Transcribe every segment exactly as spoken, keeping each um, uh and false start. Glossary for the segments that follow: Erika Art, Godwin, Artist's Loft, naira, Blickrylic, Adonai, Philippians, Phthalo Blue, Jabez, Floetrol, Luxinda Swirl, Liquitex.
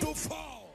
to fall.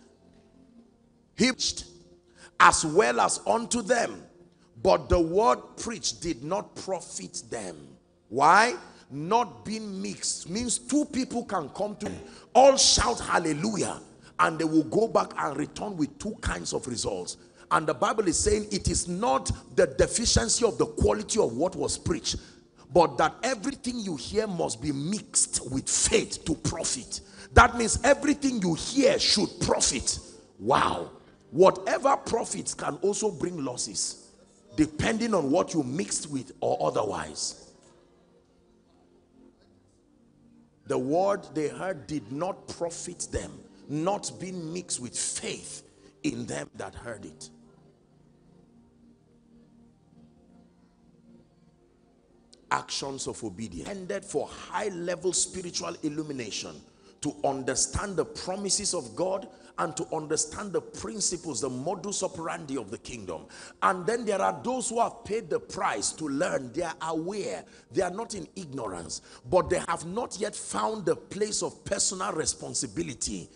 He preached as well as unto them, but the word preached did not profit them. Why? Not being mixed. Means two people can come to all shout hallelujah, and they will go back and return with two kinds of results. And the Bible is saying it is not the deficiency of the quality of what was preached, but that everything you hear must be mixed with faith to profit. That means everything you hear should profit. Wow. Whatever profits can also bring losses, depending on what you mixed with or otherwise. The word they heard did not profit them, not being mixed with faith in them that heard it. Actions of obedience intended for high-level spiritual illumination, to understand the promises of God and to understand the principles, the modus operandi of the kingdom. And then there are those who have paid the price to learn. They are aware. They are not in ignorance, but they have not yet found the place of personal responsibility,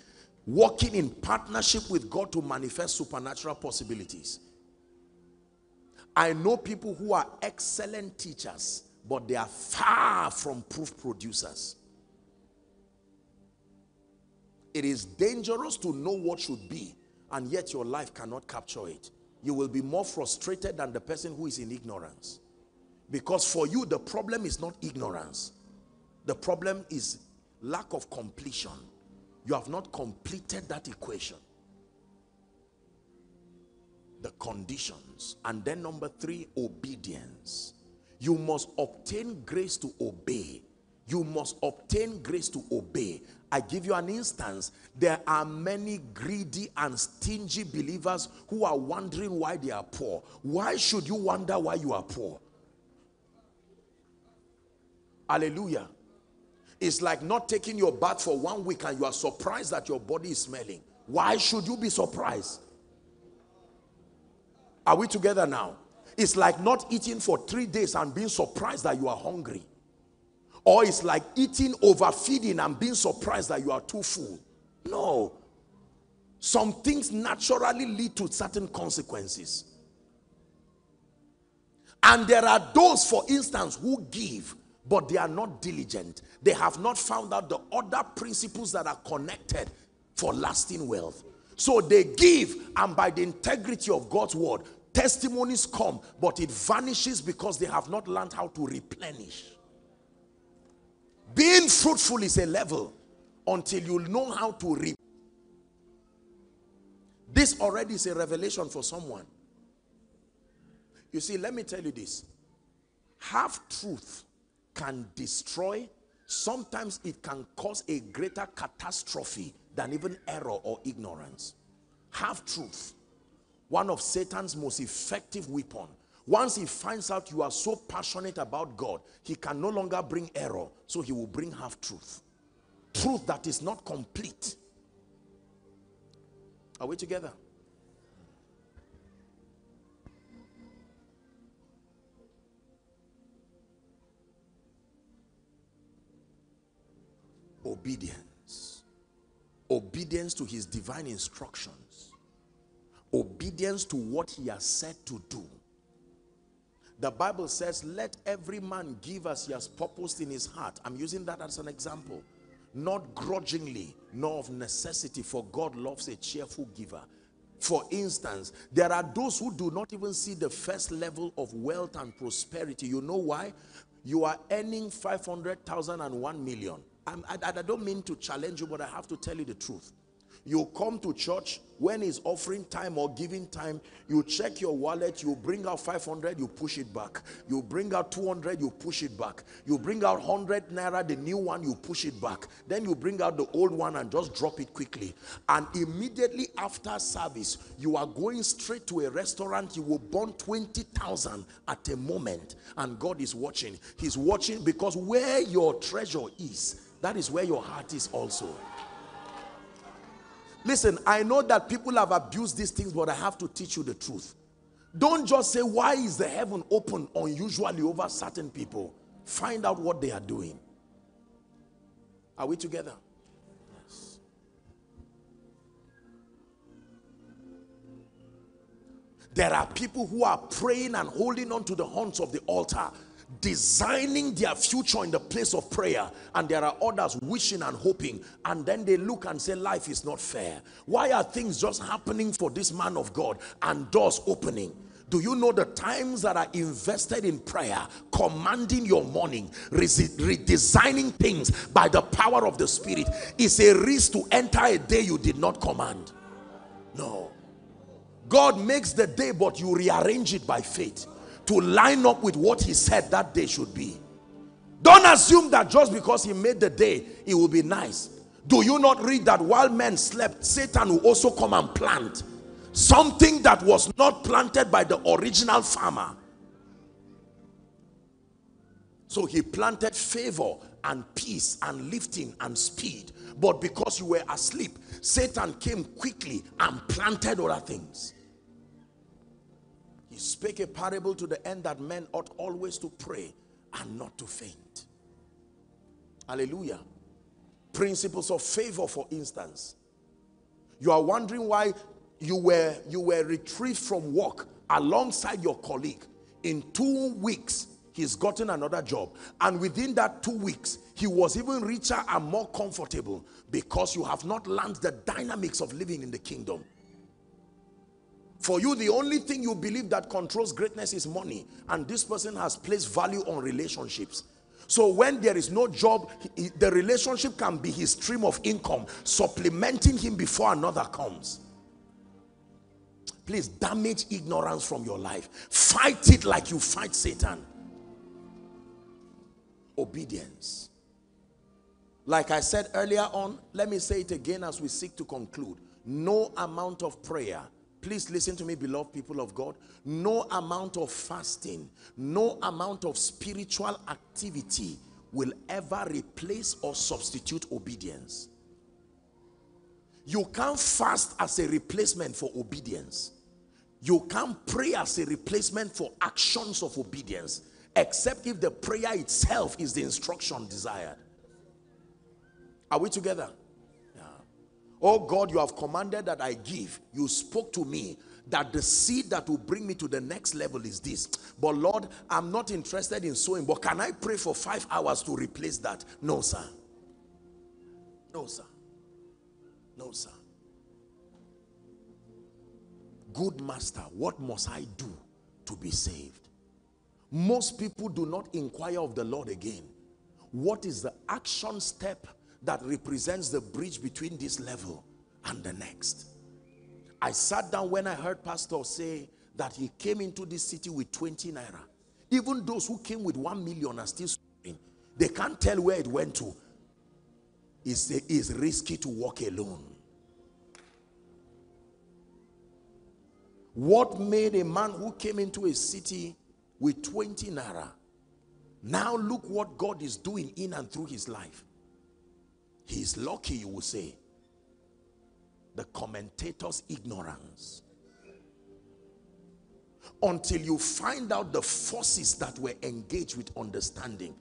working in partnership with God to manifest supernatural possibilities. I know people who are excellent teachers, but they are far from proof producers. It is dangerous to know what should be, and yet your life cannot capture it. You will be more frustrated than the person who is in ignorance. Because for you, the problem is not ignorance. The problem is lack of completion. You have not completed that equation. The conditions. And then number three, obedience. You must obtain grace to obey. You must obtain grace to obey. I give you an instance. There are many greedy and stingy believers who are wondering why they are poor. Why should you wonder why you are poor? Hallelujah. It's like not taking your bath for one week and you are surprised that your body is smelling. Why should you be surprised? Are we together now? It's like not eating for three days and being surprised that you are hungry. Or it's like eating, overfeeding, and being surprised that you are too full. No. Some things naturally lead to certain consequences. And there are those, for instance, who give, but they are not diligent. They have not found out the other principles that are connected for lasting wealth. So they give, and by the integrity of God's word, testimonies come, but it vanishes because they have not learned how to replenish. Being fruitful is a level until you know how to reap. This already is a revelation for someone. You see, let me tell you this. Half truth can destroy. Sometimes it can cause a greater catastrophe than even error or ignorance. Half truth. One of Satan's most effective weapons. Once he finds out you are so passionate about God, he can no longer bring error, so he will bring half-truth. Truth that is not complete. Are we together? Obedience. Obedience to his divine instructions. Obedience to what he has said to do. The Bible says, let every man give as he has purposed in his heart. I'm using that as an example. Not grudgingly, nor of necessity, for God loves a cheerful giver. For instance, there are those who do not even see the first level of wealth and prosperity. You know why? You are earning five hundred thousand and one million. I'm, I, I don't mean to challenge you, but I have to tell you the truth. You come to church when it's offering time or giving time, you check your wallet, you bring out five hundred, you push it back. You bring out two hundred, you push it back. You bring out one hundred naira, the new one, you push it back. Then you bring out the old one and just drop it quickly. And immediately after service, you are going straight to a restaurant, you will burn twenty thousand at a moment. And God is watching. He's watching because where your treasure is, that is where your heart is also. Listen, I know that people have abused these things, but I have to teach you the truth. Don't just say, why is the heaven open unusually over certain people? Find out what they are doing. Are we together? Yes. There are people who are praying and holding on to the horns of the altar, designing their future in the place of prayer, and there are others wishing and hoping, and then they look and say life is not fair. Why are things just happening for this man of God and doors opening? Do you know the times that are invested in prayer, commanding your morning, redesigning things by the power of the Spirit, is a risk to enter a day you did not command? No, God makes the day, but you rearrange it by faith to line up with what he said that day should be. Don't assume that just because he made the day, it will be nice. Do you not read that while men slept, Satan will also come and plant something that was not planted by the original farmer? So he planted favor and peace and lifting and speed. But because you were asleep, Satan came quickly and planted other things. He spake a parable to the end that men ought always to pray and not to faint. Hallelujah. Principles of favor, for instance. You are wondering why you were, you were retrieved from work alongside your colleague. In two weeks, he's gotten another job. And within that two weeks, he was even richer and more comfortable, because you have not learned the dynamics of living in the kingdom. For you, the only thing you believe that controls greatness is money, and this person has placed value on relationships. So when there is no job, he, the relationship can be his stream of income, supplementing him before another comes. Please, damage ignorance from your life. Fight it like you fight Satan. Obedience. Like I said earlier on, let me say it again as we seek to conclude. No amount of prayer. Please listen to me, beloved people of God. No amount of fasting, no amount of spiritual activity will ever replace or substitute obedience. You can't fast as a replacement for obedience. You can't pray as a replacement for actions of obedience, except if the prayer itself is the instruction desired. Are we together? Oh God, you have commanded that I give. You spoke to me that the seed that will bring me to the next level is this. But Lord, I'm not interested in sowing, but can I pray for five hours to replace that? No, sir. No, sir. No, sir. Good master, what must I do to be saved? Most people do not inquire of the Lord again. What is the action step that represents the bridge between this level and the next? I sat down when I heard pastor say that he came into this city with twenty naira. Even those who came with one million are still suffering. They can't tell where it went to. It's, it's risky to walk alone. What made a man who came into a city with twenty naira? Now look what God is doing in and through his life. He's lucky, you will say. The commentator's ignorance. Until you find out the forces that were engaged with understanding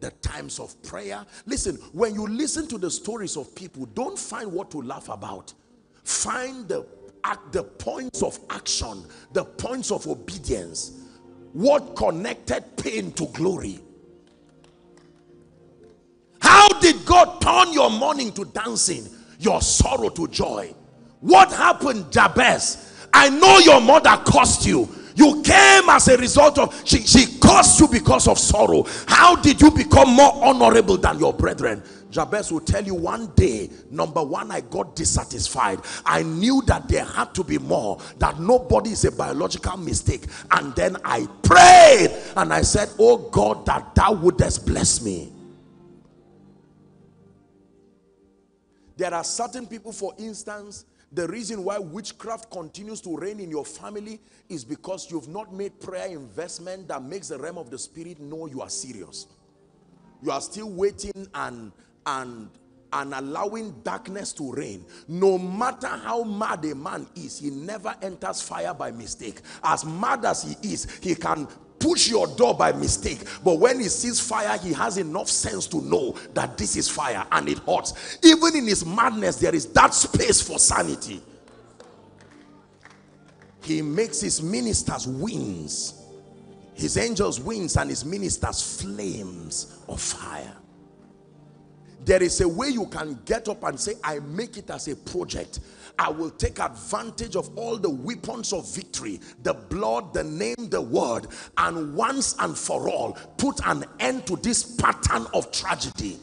the times of prayer. Listen, when you listen to the stories of people, don't find what to laugh about. Find the, the points of action, the points of obedience. What connected pain to glory? How did God turn your mourning to dancing, your sorrow to joy? What happened, Jabez? I know your mother cursed you. You came as a result of, she, she cursed you because of sorrow. How did you become more honorable than your brethren? Jabez will tell you, one day, number one, I got dissatisfied. I knew that there had to be more, that nobody is a biological mistake. And then I prayed and I said, oh God, that thou wouldest bless me. There are certain people, for instance, the reason why witchcraft continues to reign in your family is because you've not made prayer investment that makes the realm of the spirit know you are serious. You are still waiting and, and, and allowing darkness to reign. No matter how mad a man is, he never enters fire by mistake. As mad as he is, he can push your door by mistake, but when he sees fire, he has enough sense to know that this is fire and it hurts. Even in his madness, there is that space for sanity. He makes his ministers wings, his angels wings, and his ministers flames of fire. There is a way you can get up and say, I make it as a project. I will take advantage of all the weapons of victory, the blood, the name, the word, and once and for all, put an end to this pattern of tragedy.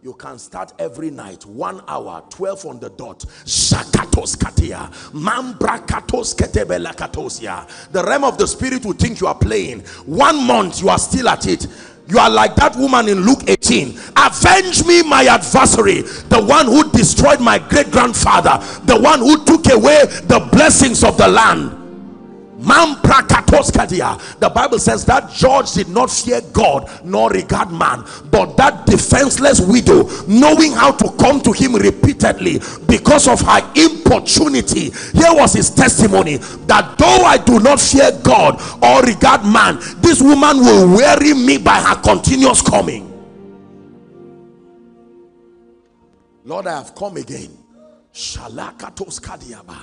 You can start every night, one hour, twelve on the dot. Shakatos katia, mambrakatos ketebela katosia. The realm of the spirit will think you are playing. One month, you are still at it. You are like that woman in Luke eighteen. Avenge me my adversary, the one who destroyed my great-grandfather, the one who took away the blessings of the land. The Bible says that George did not fear God nor regard man, but that defenseless widow, knowing how to come to him repeatedly because of her importunity, here was his testimony, that though I do not fear God or regard man, this woman will weary me by her continuous coming. Lord, I have come again. Shalakatos kadiaba.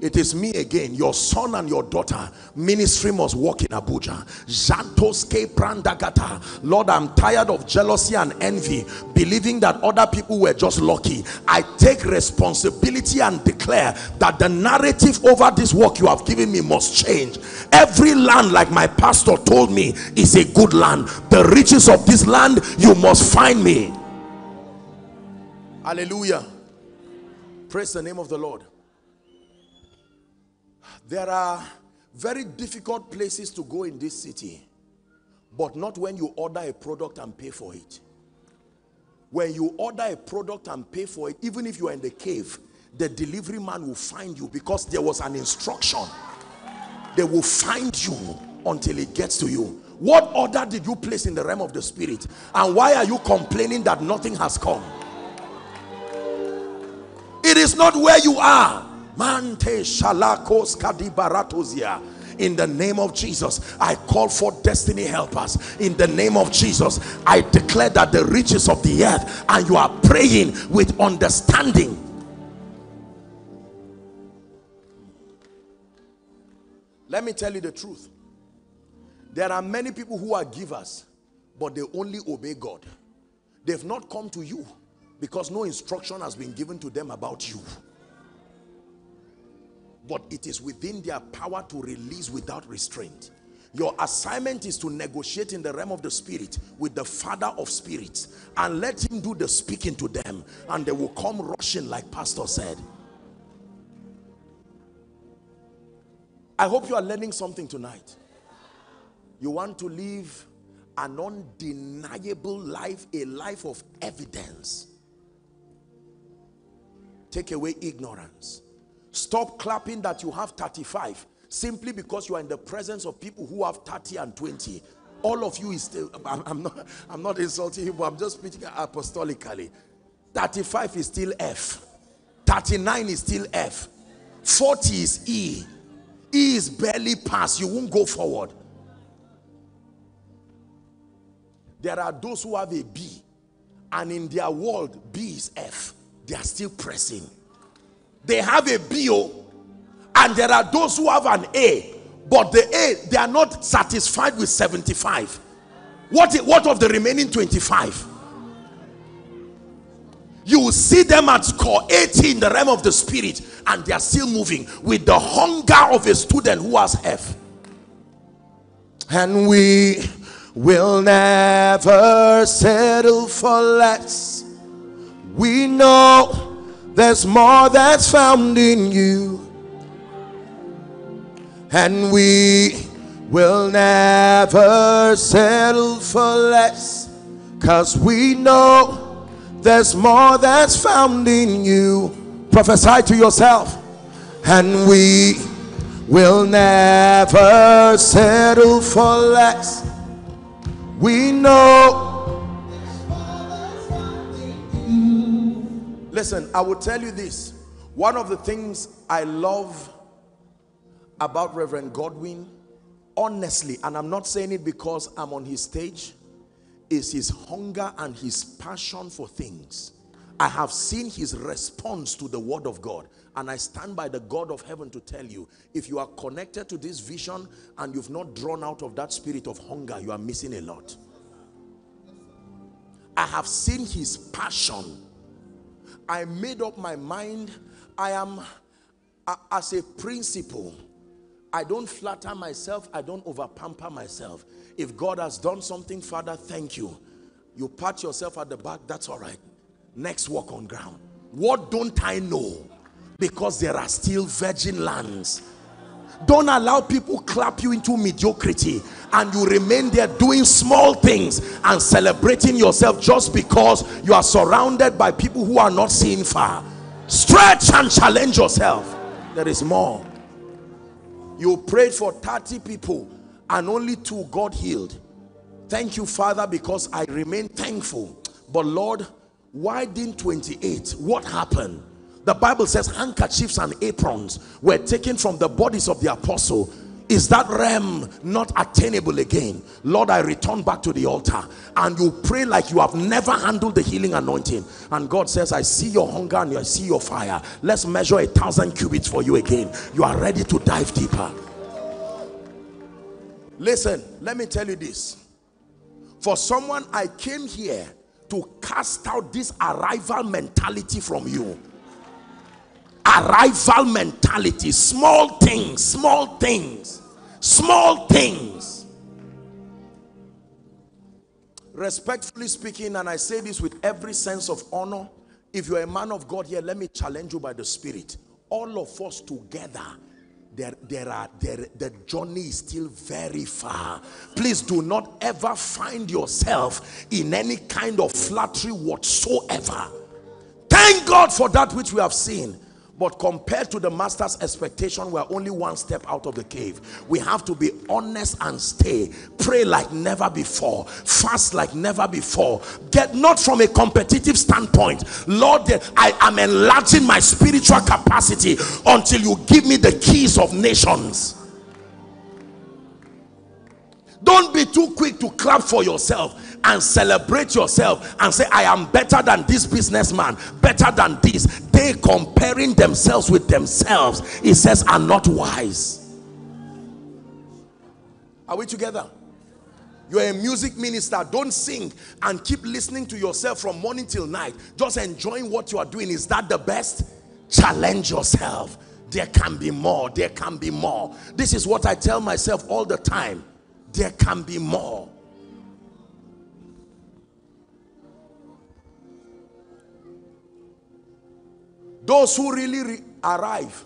It is me again. Your son and your daughter ministry must work in Abuja. Jantoske Prandagata. Lord, I'm tired of jealousy and envy, believing that other people were just lucky. I take responsibility and declare that the narrative over this work you have given me must change. Every land, like my pastor told me, is a good land. The riches of this land, you must find me. Hallelujah. Praise the name of the Lord. There are very difficult places to go in this city, but not when you order a product and pay for it. When you order a product and pay for it, even if you are in the cave, the delivery man will find you, because there was an instruction. They will find you until it gets to you. What order did you place in the realm of the spirit? And why are you complaining that nothing has come? It is not where you are. Mante shalakos kadibaratosia. In the name of Jesus, I call for destiny helpers. In the name of Jesus, I declare that the riches of the earth, and you are praying with understanding. Let me tell you the truth. There are many people who are givers, but they only obey God. They've not come to you because no instruction has been given to them about you. But it is within their power to release without restraint. Your assignment is to negotiate in the realm of the spirit with the Father of spirits and let him do the speaking to them, and they will come rushing, like pastor said. I hope you are learning something tonight. You want to live an undeniable life, a life of evidence. Take away ignorance. Stop clapping that you have thirty-five simply because you are in the presence of people who have thirty and twenty. All of you is still, I'm not, I'm not insulting you, but I'm just speaking apostolically. thirty-five is still F. thirty-nine is still F. forty is E. E is barely past. You won't go forward. There are those who have a B, and in their world, B is F. They are still pressing. They have a B O, and there are those who have an A, but the A, they are not satisfied with seventy-five. What, what of the remaining twenty-five? You will see them at score eighty in the realm of the spirit, and they are still moving with the hunger of a student who has F. And we will never settle for less. We know there's more that's found in you. And we will never settle for less, 'cause we know there's more that's found in you. Prophesy to yourself. And we will never settle for less. We know there's more that's found in you. Listen, I will tell you this. One of the things I love about Reverend Godwin, honestly, and I'm not saying it because I'm on his stage, is his hunger and his passion for things. I have seen his response to the word of God, and I stand by the God of heaven to tell you, if you are connected to this vision and you've not drawn out of that spirit of hunger, you are missing a lot. I have seen his passion. I made up my mind. I am, as a principle, I don't flatter myself. I don't over pamper myself. If God has done something, Father, thank you. You pat yourself at the back, that's all right. Next, walk on ground. What don't I know? Because there are still virgin lands. Don't allow people clap you into mediocrity and you remain there doing small things and celebrating yourself just because you are surrounded by people who are not seeing far. Stretch and challenge yourself. There is more. You prayed for thirty people and only two God healed. Thank you, Father, because I remain thankful. But Lord, why didn't twenty-eight? What happened? The Bible says handkerchiefs and aprons were taken from the bodies of the apostle. Is that realm not attainable again? Lord, I return back to the altar. And you pray like you have never handled the healing anointing. And God says, I see your hunger and I see your fire. Let's measure a thousand cubits for you again. You are ready to dive deeper. Listen, let me tell you this. For someone, I came here to cast out this arrival mentality from you. Arrival mentality. Small things, small things, small things. Respectfully speaking, and I say this with every sense of honor, if you're a man of God here, let me challenge you by the Spirit. All of us together, there, there are, there, the journey is still very far. Please do not ever find yourself in any kind of flattery whatsoever. Thank God for that which we have seen. But compared to the master's expectation, we are only one step out of the cave. We have to be honest and stay. Pray like never before. Fast like never before. Get not from a competitive standpoint. Lord, I am enlarging my spiritual capacity until you give me the keys of nations. Don't be too quick to clap for yourself and celebrate yourself and say, I am better than this businessman, better than this. They comparing themselves with themselves, it says, are not wise. Are we together? You're a music minister. Don't sing and keep listening to yourself from morning till night, just enjoying what you are doing. Is that the best? Challenge yourself. There can be more. There can be more. This is what I tell myself all the time. There can be more. Those who really re- arrive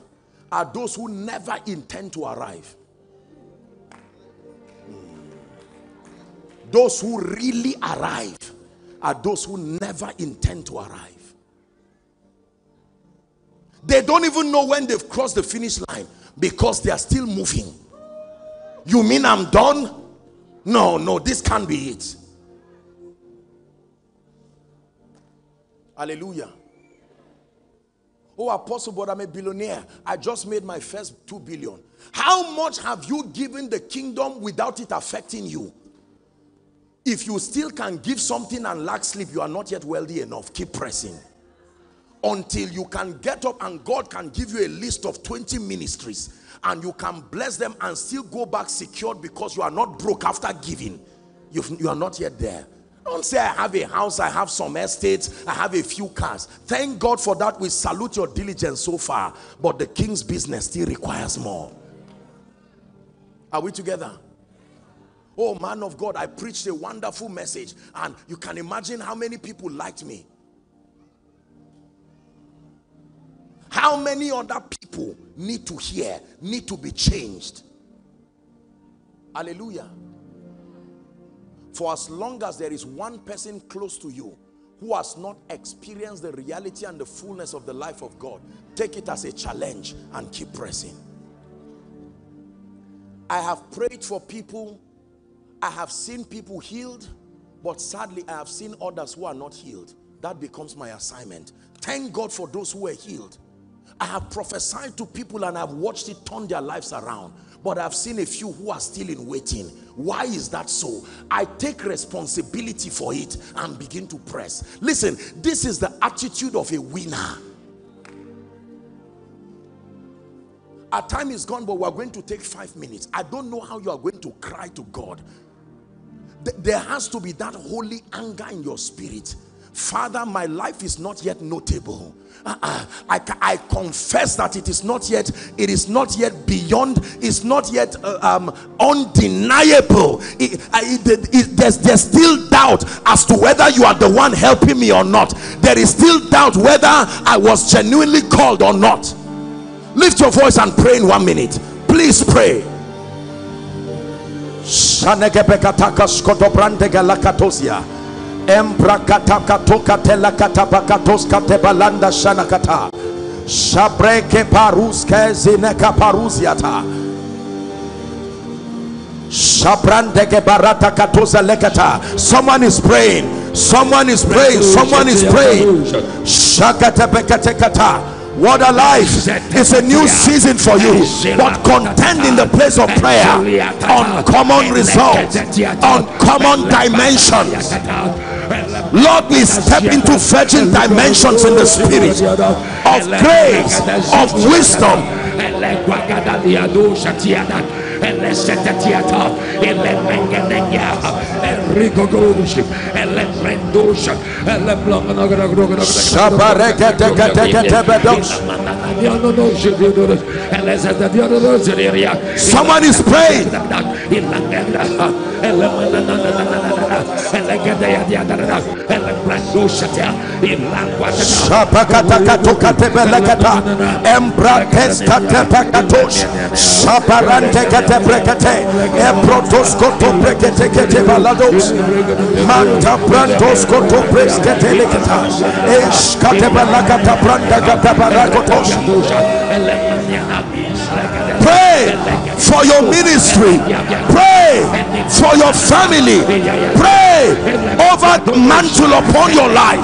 are those who never intend to arrive. Those who really arrive are those who never intend to arrive. They don't even know when they've crossed the finish line because they are still moving. You mean I'm done? No, no, this can't be it. Hallelujah. Oh, Apostle, but I'm a billionaire. I just made my first two billion. How much have you given the kingdom without it affecting you? If you still can give something and lack sleep, you are not yet wealthy enough. Keep pressing. Until you can get up and God can give you a list of twenty ministries and you can bless them and still go back secured because you are not broke after giving. You've, you are not yet there. Don't say, I have a house, I have some estates, I have a few cars. Thank God for that. We salute your diligence so far. But the king's business still requires more. Are we together? Oh, man of God, I preached a wonderful message. And you can imagine how many people liked me. How many other people need to hear, need to be changed? Hallelujah. For as long as there is one person close to you who has not experienced the reality and the fullness of the life of God, take it as a challenge and keep pressing. I have prayed for people. I have seen people healed, but sadly I have seen others who are not healed. That becomes my assignment. Thank God for those who were healed. I have prophesied to people and I've watched it turn their lives around. But I've seen a few who are still in waiting. Why is that so? I take responsibility for it and begin to press. Listen, this is the attitude of a winner. Our time is gone, but we're going to take five minutes. I don't know how you are going to cry to God. There has to be that holy anger in your spirit. Father, my life is not yet notable. Uh -uh. I, I confess that it is not yet, it is not yet beyond, it's not yet uh, um, undeniable. It, it, it, it, there's, there's still doubt as to whether you are the one helping me or not. There is still doubt whether I was genuinely called or not. Lift your voice and pray in one minute. Please pray. Someone is praying. Someone is praying. Someone is praying. What a life! It's a new season for you, but contend in the place of prayer. Uncommon results, uncommon dimensions. Lord, we step into virgin dimensions in the spirit of grace, of wisdom. Someone is praying. Pray for your ministry. Pray for your family. Pray over the mantle upon your life.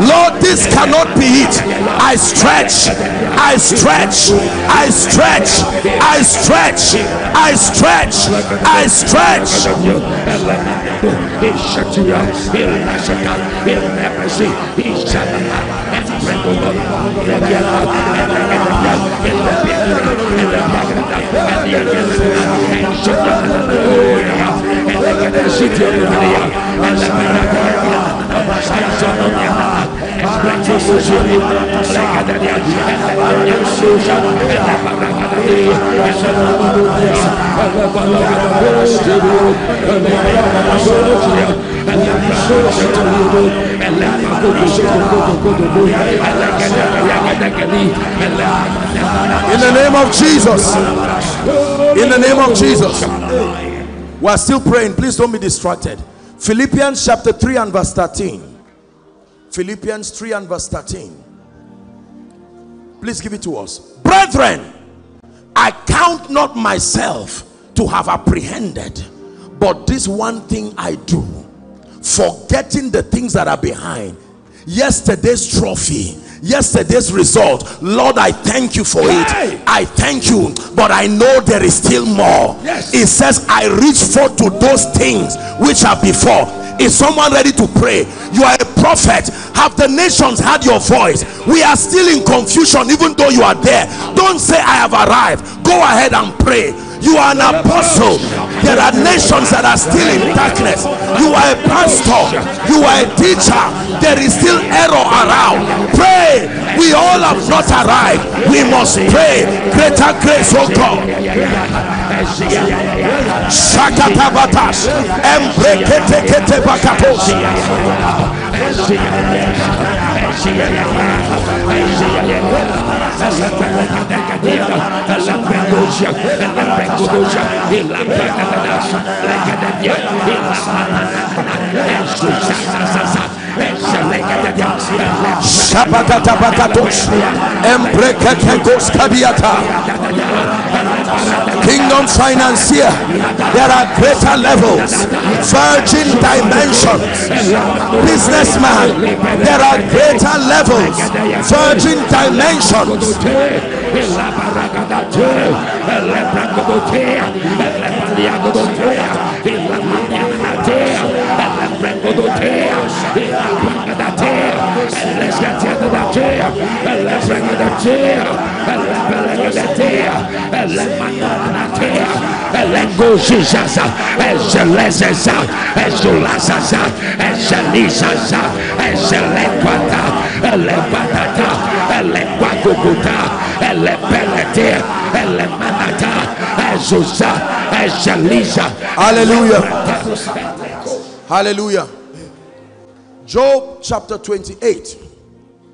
Lord, this cannot be it. I stretch. I stretch. I stretch. I stretch. I stretch. I stretch. In the name of Jesus, in the name of Jesus, we are still praying. Please don't be distracted. Philippians chapter three and verse thirteen. Philippians three and verse thirteen. Please give it to us. Brethren, I count not myself to have apprehended, but this one thing I do, forgetting the things that are behind. Yesterday's trophy, yesterday's result, Lord, I thank you for it. I thank you, but I know there is still more. Yes. It says, I reach forth to those things which are before. Is someone ready to pray? You are a prophet. Have the nations heard your voice? We are still in confusion, even though you are there. Don't say, I have arrived. Go ahead and pray. You are an apostle. There are nations that are still in darkness. You are a pastor. You are a teacher. There is still error around. Pray. We all have not arrived. We must pray. Greater grace, oh God. Shakatabatash. Kingdom financier, there are greater levels, virgin dimensions. Businessman, there are greater levels, virgin dimensions. Hallelujah. Hallelujah. Job chapter twenty-eight.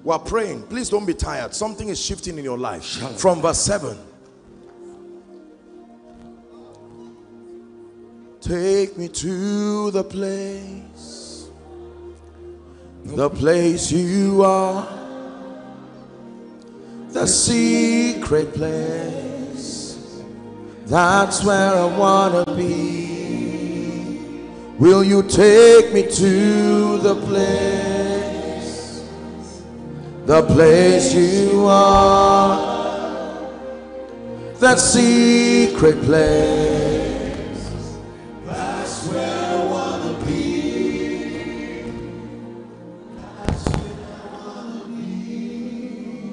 We are praying. Please don't be tired. Something is shifting in your life. From verse seven. Take me to the place, the place you are, the secret place. That's where I want to be. Will you take me to the place, the place you are, the secret place.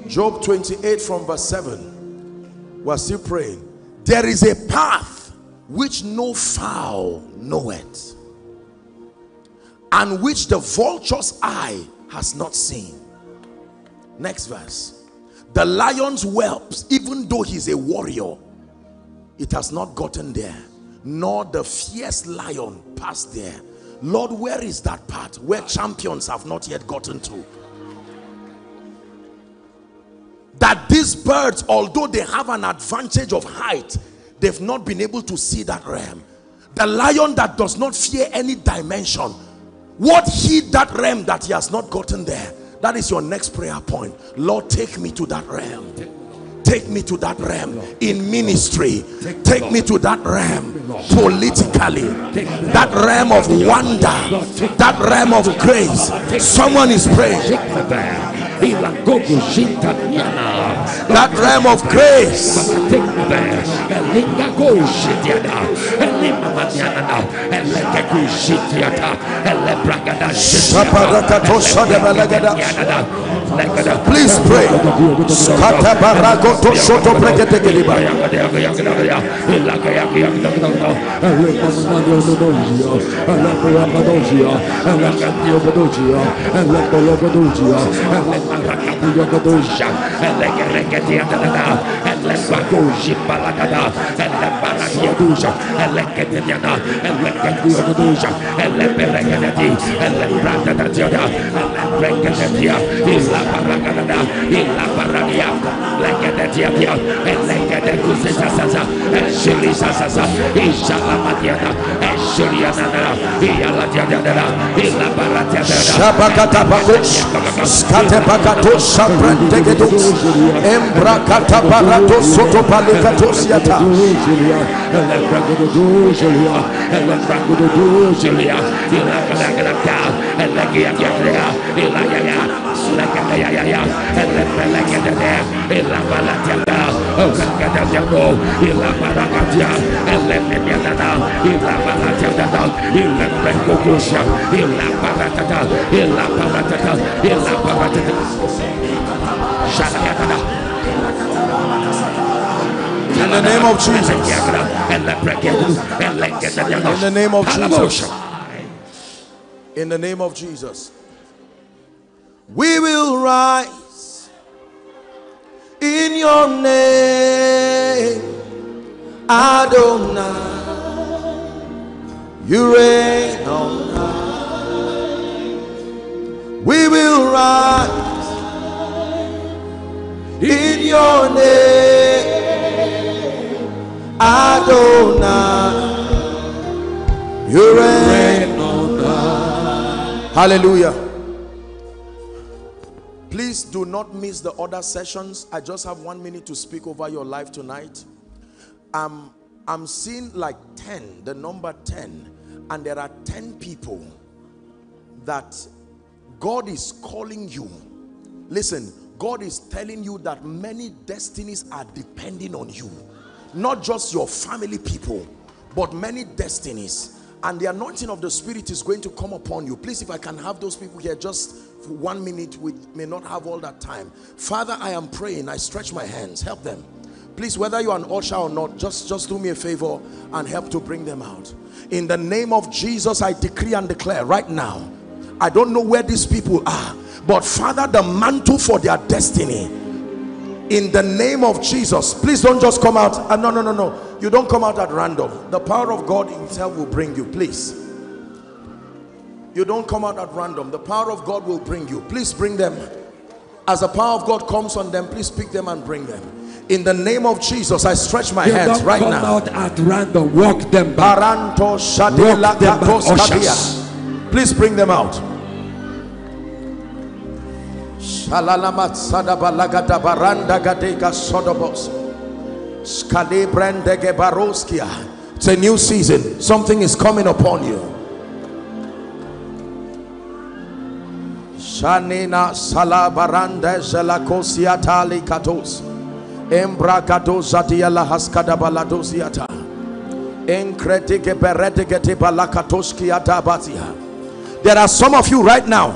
Job twenty-eight from verse seven. We're still praying. There is a path which no fowl knoweth, and which the vulture's eye has not seen. Next verse. The lion's whelps, even though he's a warrior, it has not gotten there, nor the fierce lion passed there. Lord, where is that path where champions have not yet gotten to? That these birds, although they have an advantage of height, they've not been able to see that realm. The lion that does not fear any dimension, what heed that realm that he has not gotten there? That is your next prayer point. Lord, take me to that realm. Take me to that realm in ministry. Take me to that realm politically. That realm of wonder. That realm of grace. Someone is praying. That realm of grace. Please pray. Shut up. in the name of Jesus. In the name of Jesus. In the name of Jesus. We will rise in your name, Adonai. You reign on high. We will rise in your name, Adonai. You reign on high. Hallelujah. Please do not miss the other sessions. I just have one minute to speak over your life tonight. Um, I'm seeing like ten, the number ten. And there are ten people that God is calling you. Listen, God is telling you that many destinies are depending on you. Not just your family people, but many destinies. And the anointing of the Spirit is going to come upon you. Please, if I can have those people here just for one minute, we may not have all that time. Father, I am praying. I stretch my hands. Help them. Please, whether you are an usher or not, just, just do me a favor and help to bring them out. In the name of Jesus, I decree and declare right now. I don't know where these people are, but Father, the mantle for their destiny. In the name of Jesus, please don't just come out. Uh, no, no, no, no. You don't come out at random. The power of God himself will bring you. Please. You don't come out at random. The power of God will bring you. Please bring them. As the power of God comes on them, please pick them and bring them. In the name of Jesus, I stretch my you hands right now. You don't come out at random. Walk them back. Walk them back. Please bring them out. It's a new season. Something is coming upon you. Shanina salabaranda zelakosiata likatos embragatosatia lahaskadabaladosiata enkretike beretikete balakatoskiata batia. There are some of you right now,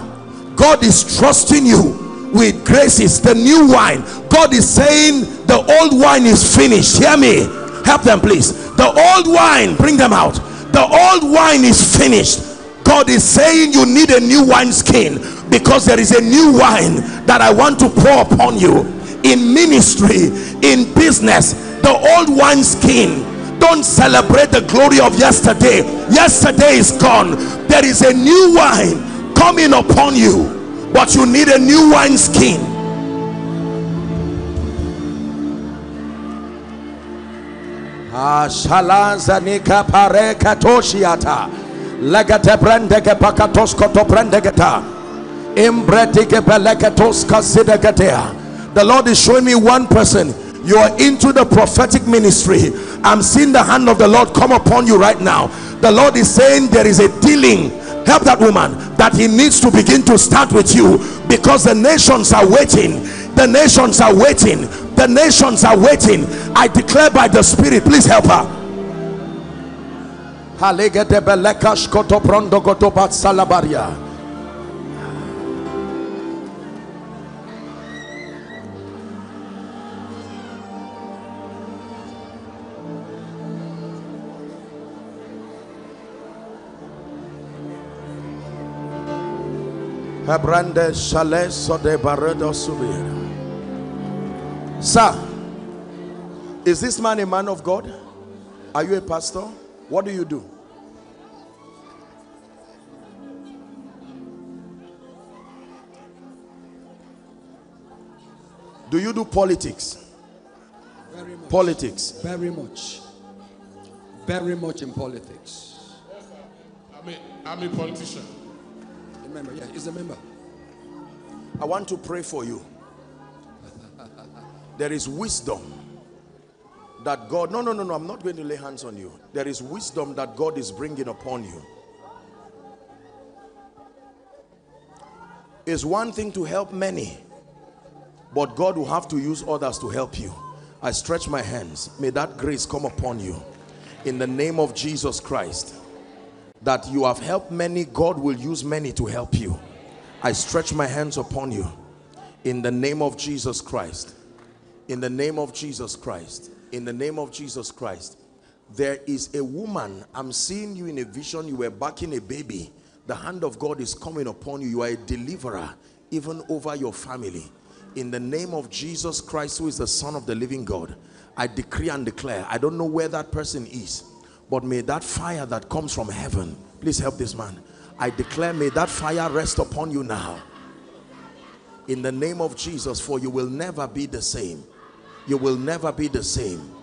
God is trusting you with graces, the new wine. God is saying the old wine is finished. Hear me. Help them, please. The old wine, bring them out. The old wine is finished. God is saying you need a new wineskin because there is a new wine that I want to pour upon you in ministry, in business. The old wineskin. Don't celebrate the glory of yesterday. Yesterday is gone. There is a new wine coming upon you, but you need a new wine skin. Ashalanzanika parekatoshiata legatebrendeke pakatoskotobrendegeta imbretike beleketoskazidegetea. The Lord is showing me one person. You are into the prophetic ministry. I'm seeing the hand of the Lord come upon you right now. The Lord is saying there is a dealing. Help that woman that he needs to begin to start with you, because the nations are waiting. The nations are waiting. The nations are waiting. I declare by the Spirit, please help her. Sir, is this man a man of God? Are you a pastor? What do you do? Do you do politics? Very much. Politics. Very much. Very much in politics. Yes, sir. I'm a, I'm a politician. Member. Yeah, he's a member. I want to pray for you. There is wisdom that God, no, no, no, no, I'm not going to lay hands on you. There is wisdom that God is bringing upon you. It's one thing to help many, but God will have to use others to help you. I stretch my hands. May that grace come upon you in the name of Jesus Christ. That you have helped many, God will use many to help you. I stretch my hands upon you in the name of Jesus Christ. In the name of Jesus Christ. in the name of Jesus Christ. There is a woman, I'm seeing you in a vision, you were backing a baby. The hand of God is coming upon you. You are a deliverer, even over your family. In the name of Jesus Christ, who is the Son of the living God, I decree and declare, I don't know where that person is, but may that fire that comes from heaven, please help this man. I declare, may that fire rest upon you now. In the name of Jesus, for you will never be the same. You will never be the same.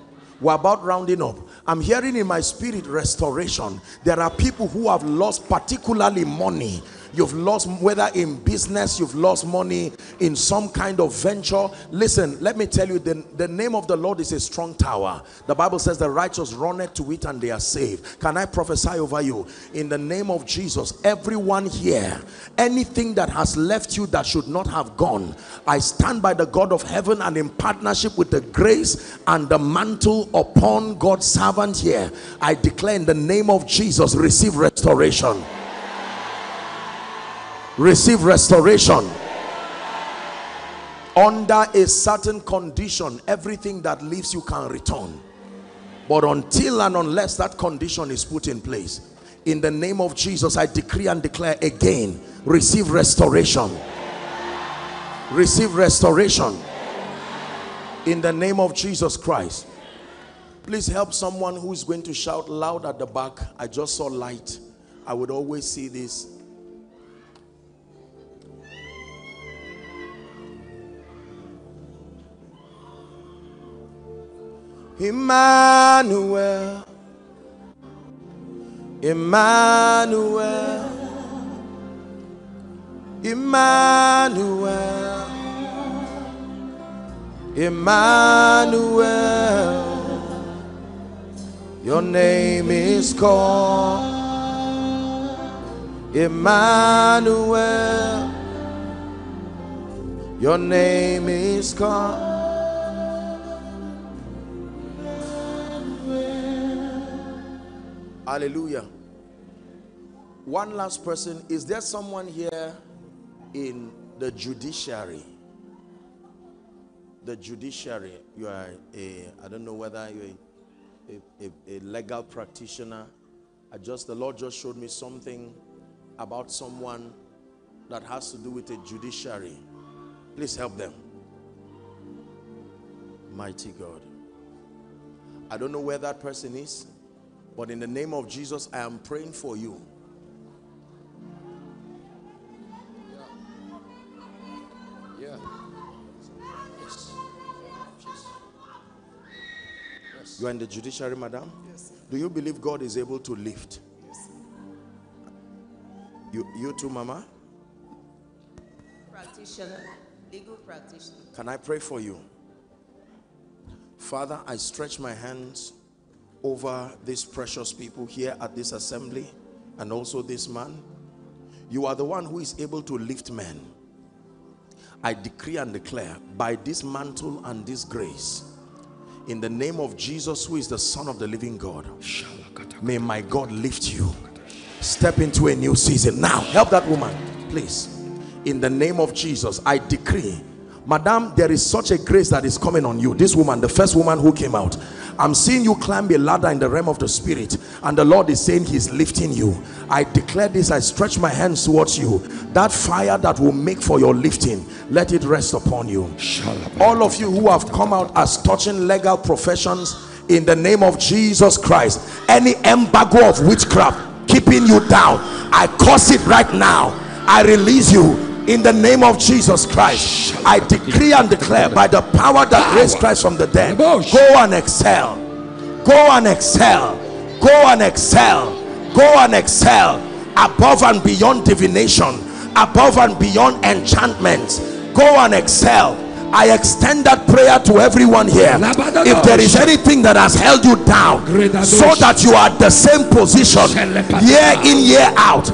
We're about rounding up. I'm hearing in my spirit restoration. There are people who have lost particularly money. You've lost, whether in business, you've lost money in some kind of venture. Listen, let me tell you, the, the name of the Lord is a strong tower. The Bible says the righteous runneth to it and they are saved. Can I prophesy over you? In the name of Jesus, everyone here, anything that has left you that should not have gone, I stand by the God of heaven and in partnership with the grace and the mantle upon God's servant here, I declare in the name of Jesus, receive restoration. Receive restoration. Under a certain condition, everything that leaves you can return. But until and unless that condition is put in place, in the name of Jesus, I decree and declare again, receive restoration. Receive restoration. In the name of Jesus Christ. Please help someone who is going to shout loud at the back. I just saw light. I would always see this. Emmanuel, Emmanuel, Emmanuel, Emmanuel, your name is called Emmanuel, your name is called. Hallelujah. One last person. Is there someone here in the judiciary? The judiciary. You are a, I don't know whether you're a, a, a legal practitioner. I just, the Lord just showed me something about someone that has to do with a judiciary. Please help them. Mighty God. I don't know where that person is. But in the name of Jesus, I am praying for you. Yeah. Yeah. Yes. Yes. You are in the judiciary, madam? Yes. Do you believe God is able to lift? Yes. You, you too, mama? Practitioner, legal practitioner. Can I pray for you? Father, I stretch my hands over these precious people here at this assembly and also this man. You are the one who is able to lift men. I decree and declare by this mantle and this grace, in the name of Jesus, who is the Son of the living God, may my God lift you. Step into a new season now. Help that woman, please. In the name of Jesus, I decree, madam, there is such a grace that is coming on you. This woman, the first woman who came out, I'm seeing you climb a ladder in the realm of the spirit, and the Lord is saying he's lifting you. I declare this, I stretch my hands towards you. That fire that will make for your lifting, let it rest upon you. All of you who have come out as touching legal professions, in the name of Jesus Christ, any embargo of witchcraft keeping you down, I curse it right now. I release you. In the name of Jesus Christ, I decree and declare by the power that raised Christ from the dead, go and excel, go and excel, go and excel, go and excel, above and beyond divination, above and beyond enchantments, go and excel. I extend that prayer to everyone here. If there is anything that has held you down, so that you are at the same position year in, year out,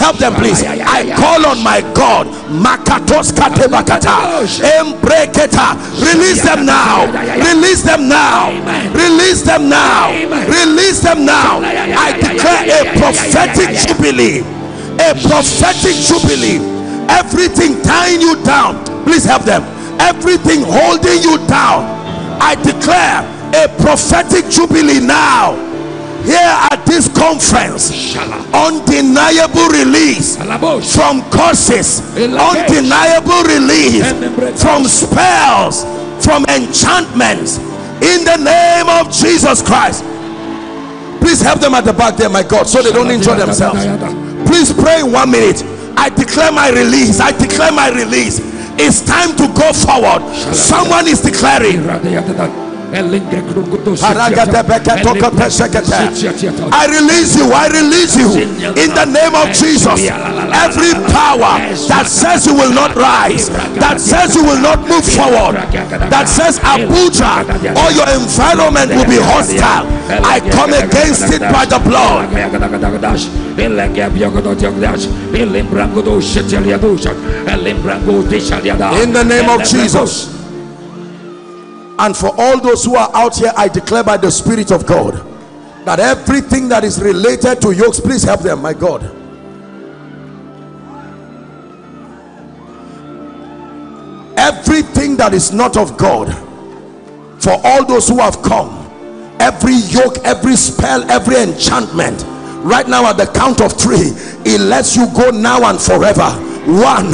help them, please. I call on my God. Makatos katebakata. Embreketa. Release them now. Release them now. Release them now. Release them now. I declare a prophetic jubilee. A prophetic jubilee. Everything tying you down, please help them. Everything holding you down, I declare a prophetic jubilee now here at this conference. Undeniable release from curses, undeniable release from spells, from enchantments, in the name of Jesus Christ. Please help them at the back there, my God, so they don't injure themselves. Please pray in one minute. I declare my release. I declare my release. It's time to go forward. Someone is declaring. I release you. I release you in the name of Jesus. Every power that says you will not rise, that says you will not move forward, that says Abuja or your environment will be hostile, I come against it by the blood in the name of Jesus. And for all those who are out here, I declare by the Spirit of God that everything that is related to yokes, please help them, my God. Everything that is not of God, for all those who have come, every yoke, every spell, every enchantment, right now at the count of three, it lets you go now and forever. One,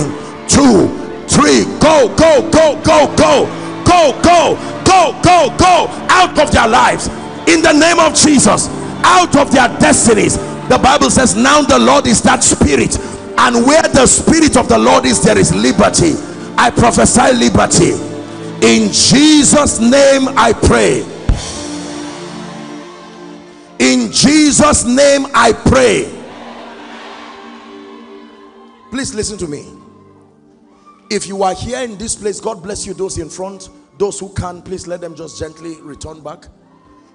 two, three, go, go, go, go, go. Go, go, go, go, go out of their lives in the name of Jesus, out of their destinies. The Bible says, now the Lord is that Spirit, and where the Spirit of the Lord is, there is liberty. I prophesy liberty in Jesus' name. I pray in Jesus' name. I pray. Please listen to me. If you are here in this place, God bless you. Those in front, those who can, please let them just gently return back.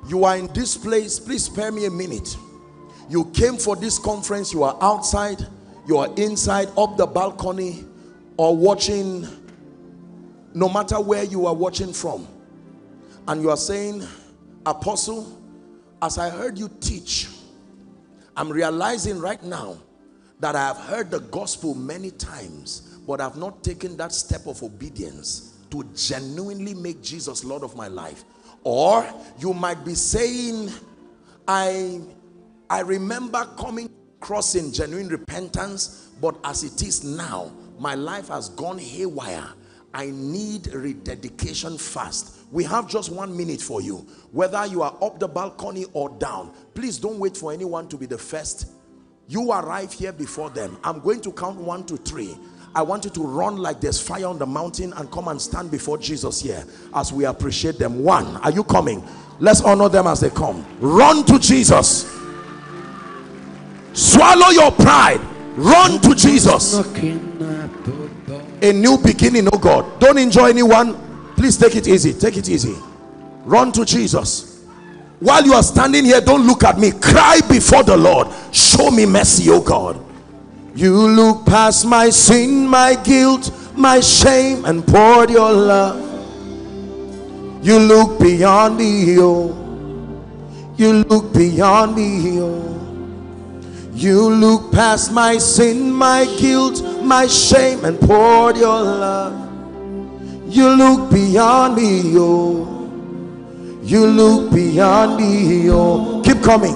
You are in this place, please spare me a minute. You came for this conference, you are outside, you are inside, up the balcony, or watching, no matter where you are watching from. And you are saying, Apostle, as I heard you teach, I'm realizing right now that I have heard the gospel many times, but I've not taken that step of obedience to genuinely make Jesus Lord of my life. Or you might be saying, I, I remember coming across in genuine repentance, but as it is now, my life has gone haywire. I need rededication fast. We have just one minute for you. Whether you are up the balcony or down, please don't wait for anyone to be the first. You arrive here before them. I'm going to count one to three. I want you to run like there's fire on the mountain and come and stand before Jesus here as we appreciate them. One, are you coming? Let's honor them as they come. Run to Jesus. Swallow your pride. Run to Jesus. A new beginning, oh God. Don't enjoy anyone. Please take it easy. Take it easy. Run to Jesus. While you are standing here, don't look at me. Cry before the Lord. Show me mercy, oh God. You look past my sin, my guilt, my shame, and poured your love. You look beyond me, oh. You look beyond me, oh. You look past my sin, my guilt, my shame, and poured your love. You look beyond me, oh. You look beyond me, oh. Keep coming.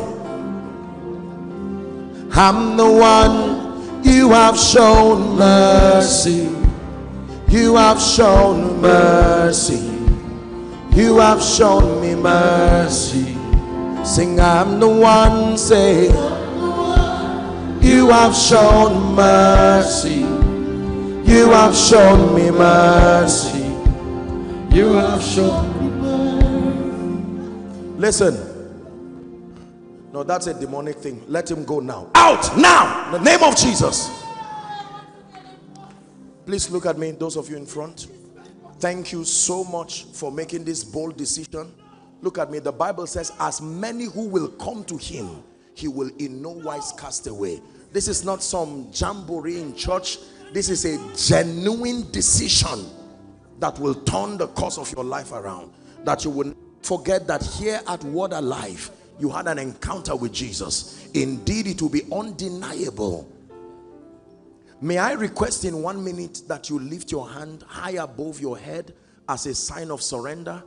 I'm the one. You have shown mercy. You have shown mercy. You have shown me mercy. Sing, I'm the one. Say, you have shown mercy. You have shown me mercy. You have shown me mercy. Listen. No, that's a demonic thing. Let him go now. Out now. In the name of Jesus. Please look at me, those of you in front. Thank you so much for making this bold decision. Look at me. The Bible says, as many who will come to him, he will in no wise cast away. This is not some jamboree in church. This is a genuine decision that will turn the course of your life around. That you will forget that here at Word Alive, you had an encounter with Jesus. Indeed, it will be undeniable. May I request in one minute that you lift your hand high above your head as a sign of surrender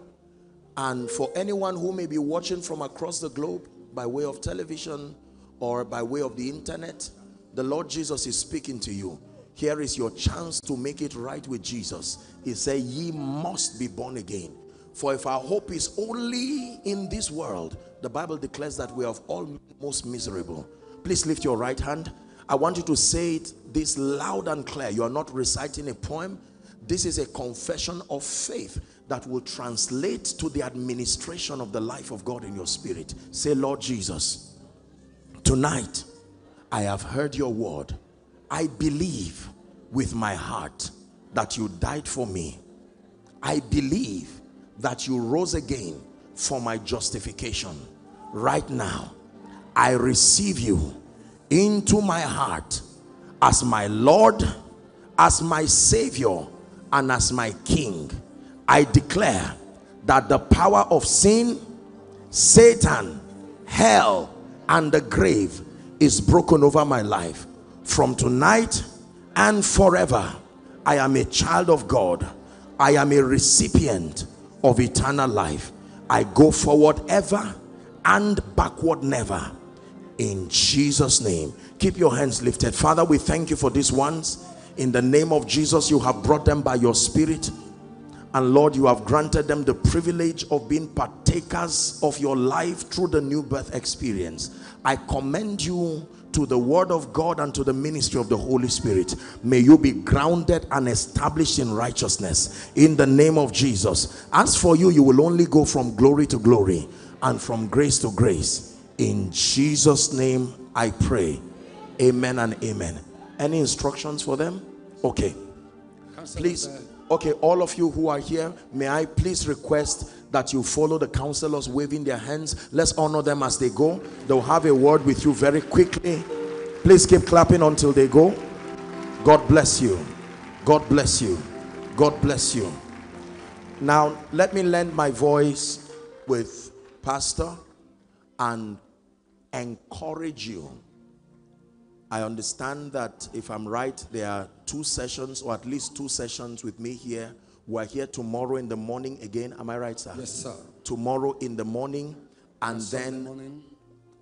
And for anyone who may be watching from across the globe by way of television or by way of the internet, the Lord Jesus is speaking to you. Here is your chance to make it right with Jesus. He said, ye must be born again. For if our hope is only in this world, the Bible declares that we are of all most miserable. Please lift your right hand. I want you to say it this loud and clear. You are not reciting a poem. This is a confession of faith that will translate to the administration of the life of God in your spirit. Say, Lord Jesus, tonight I have heard your word. I believe with my heart that you died for me. I believe that you rose again for my justification. Right now, I receive you into my heart as my Lord, as my Savior, and as my King. I declare that the power of sin, Satan, hell, and the grave is broken over my life. From tonight and forever, I am a child of God. I am a recipient of eternal life. I go forward ever and backward never. In Jesus' name. Keep your hands lifted. Father, we thank you for these ones. In the name of Jesus, you have brought them by your spirit. And Lord, you have granted them the privilege of being partakers of your life through the new birth experience. I commend you to the word of God and to the ministry of the Holy Spirit. May you be grounded and established in righteousness in the name of Jesus. As for you, you will only go from glory to glory and from grace to grace. In Jesus' name I pray. Amen and amen. Any instructions for them? Okay. Please. Okay, all of you who are here, may I please request that you follow the counselors waving their hands. Let's honor them as they go. They'll have a word with you very quickly. Please keep clapping until they go. God bless you. God bless you. God bless you. Now, let me lend my voice with Pastor and encourage you. I understand that, if I'm right, there are two sessions or at least two sessions with me here. We're here tomorrow in the morning again. Am I right, sir? Yes, sir. Tomorrow in the morning and on then Sunday morning.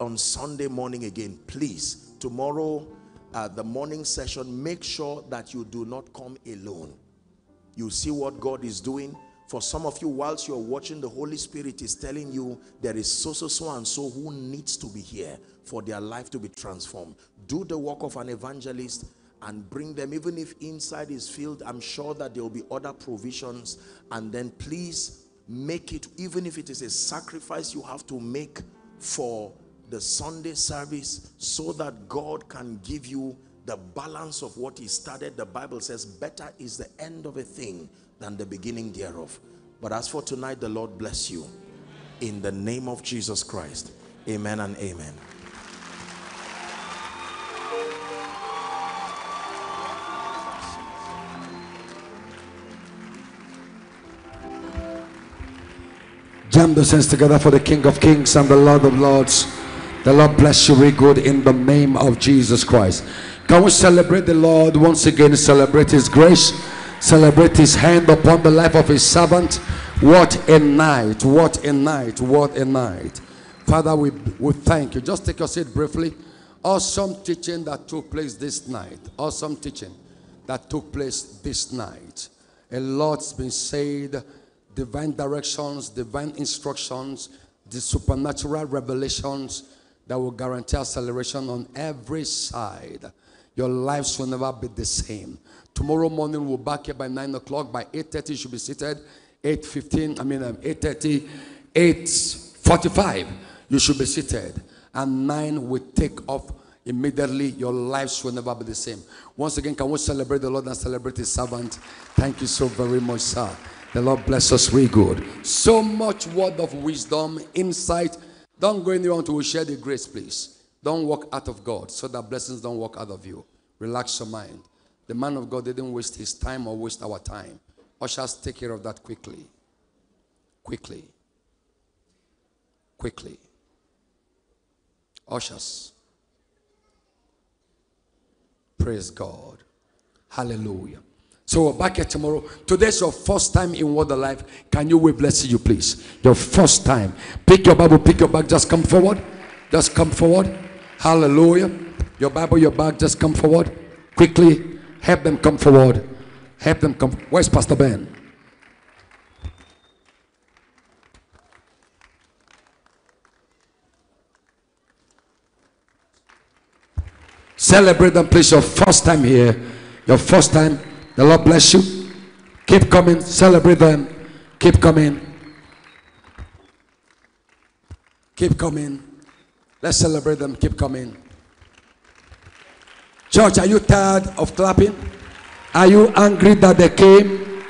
on Sunday morning again. Please, tomorrow, uh, the morning session, make sure that you do not come alone. You see what God is doing. For some of you, whilst you're watching, the Holy Spirit is telling you there is so, so, so and so who needs to be here for their life to be transformed. Do the work of an evangelist and bring them. Even if inside is filled, I'm sure that there will be other provisions. And then please make it, even if it is a sacrifice you have to make for the Sunday service, so that God can give you the balance of what He started. The Bible says, better is the end of a thing than the beginning thereof. But as for tonight, the Lord bless you. In the name of Jesus Christ. Amen and amen. Jam those hands together for the King of Kings and the Lord of Lords. The Lord bless you very good in the name of Jesus Christ. Can we celebrate the Lord once again? Celebrate His grace. Celebrate His hand upon the life of His servant. What a night, what a night, what a night. Father, we, we thank you. Just take your seat briefly. Awesome teaching that took place this night. Awesome teaching that took place this night. A lot's been said. Divine directions, divine instructions, the supernatural revelations that will guarantee acceleration on every side. Your lives will never be the same. Tomorrow morning we'll back here by nine o'clock. By eight thirty, you should be seated. Eight fifteen, I mean um, eight thirty, eight forty-five, you should be seated. And nine will take off immediately. Your lives will never be the same. Once again, can we celebrate the Lord and celebrate His servant? Thank you so very much, sir. The Lord bless us. We good. So much word of wisdom, insight. Don't go anywhere until we share the grace, please. Don't walk out of God, so that blessings don't walk out of you. Relax your mind. The man of God didn't waste his time or waste our time. Ushers, take care of that quickly. Quickly. Quickly. Ushers. Praise God. Hallelujah. So we're back here tomorrow. Today's your first time in Word of Life. Can you wave blessing, you please? Your first time. Pick your Bible, pick your bag, just come forward. Just come forward. Hallelujah. Your Bible, your bag, just come forward. Quickly, help them come forward. Help them come. Where's Pastor Ben? Celebrate them, please. Your first time here. Your first time. The Lord bless you. Keep coming. Celebrate them. Keep coming. Keep coming. Let's celebrate them. Keep coming. Church, are you tired of clapping? Are you angry that they came?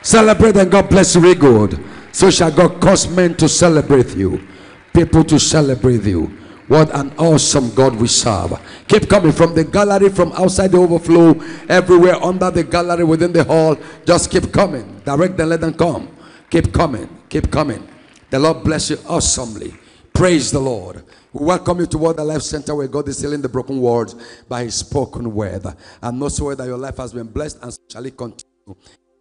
Celebrate them. God bless you. Very good. So shall God cause men to celebrate you. People to celebrate you. What an awesome God we serve. Keep coming from the gallery, from outside the overflow, everywhere, under the gallery, within the hall. Just keep coming. Direct them, let them come. Keep coming. Keep coming. The Lord bless you awesomely. Praise the Lord. We welcome you to Word of Life Center, where God is healing the broken words by His spoken word. And know so that your life has been blessed and shall it continue.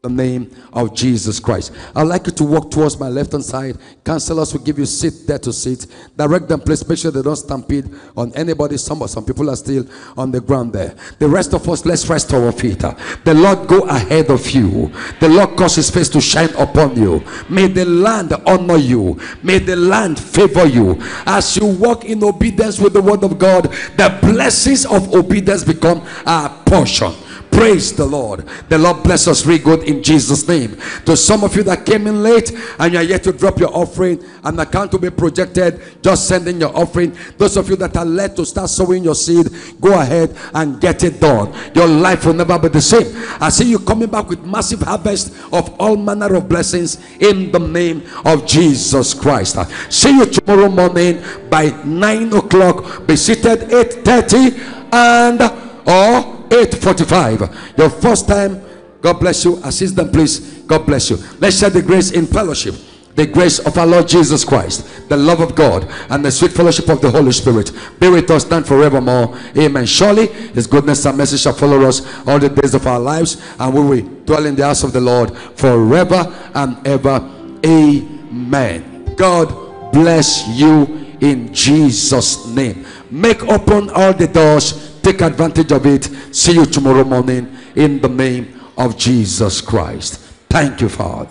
The name of Jesus Christ. I'd like you to walk towards my left hand side. Counselors will give you seat there to sit. Direct them, please. Make sure they don't stampede on anybody. Some, some people are still on the ground there. The rest of us, let's rest our feet. The Lord go ahead of you. The Lord cause His face to shine upon you. May the land honor you. May the land favor you. As you walk in obedience with the word of God, the blessings of obedience become our portion. Praise the Lord. The Lord bless us really good in Jesus' name. To some of you that came in late and you are yet to drop your offering, an account to be projected, just send in your offering. Those of you that are led to start sowing your seed, go ahead and get it done. Your life will never be the same. I see you coming back with massive harvest of all manner of blessings in the name of Jesus Christ. See you tomorrow morning by nine o'clock. Be seated eight thirty and or eight forty-five. Your first time. God bless you. Assist them, please. God bless you. Let's share the grace in fellowship. The grace of our Lord Jesus Christ, the love of God, and the sweet fellowship of the Holy Spirit be with us now forevermore. Amen. Surely His goodness and mercy shall follow us all the days of our lives, and we will dwell in the house of the Lord forever and ever. Amen. God bless you in Jesus' name. Make open all the doors. Take advantage of it. See you tomorrow morning in the name of Jesus Christ. Thank you, Father.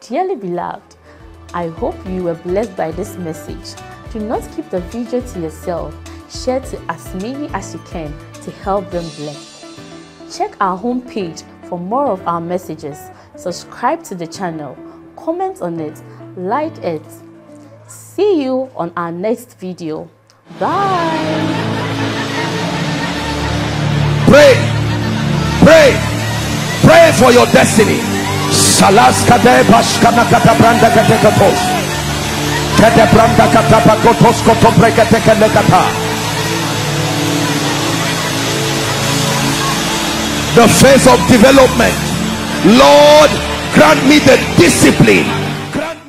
Dearly beloved, I hope you were blessed by this message. Do not keep the video to yourself. Share to as many as you can to help them bless. Check our homepage for more of our messages. Subscribe to the channel. Comment on it. Like it. See you on our next video. Bye. Pray, pray, pray for your destiny. The phase of development. Lord, grant me the discipline